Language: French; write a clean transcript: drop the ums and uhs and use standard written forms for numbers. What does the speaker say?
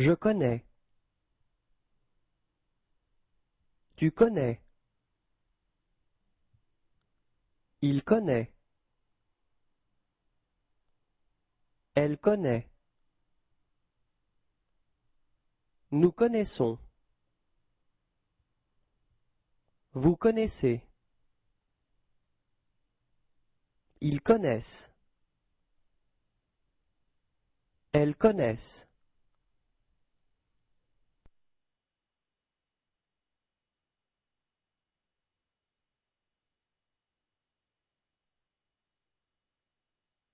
Je connais. Tu connais. Il connaît. Elle connaît. Nous connaissons. Vous connaissez. Ils connaissent. Elles connaissent.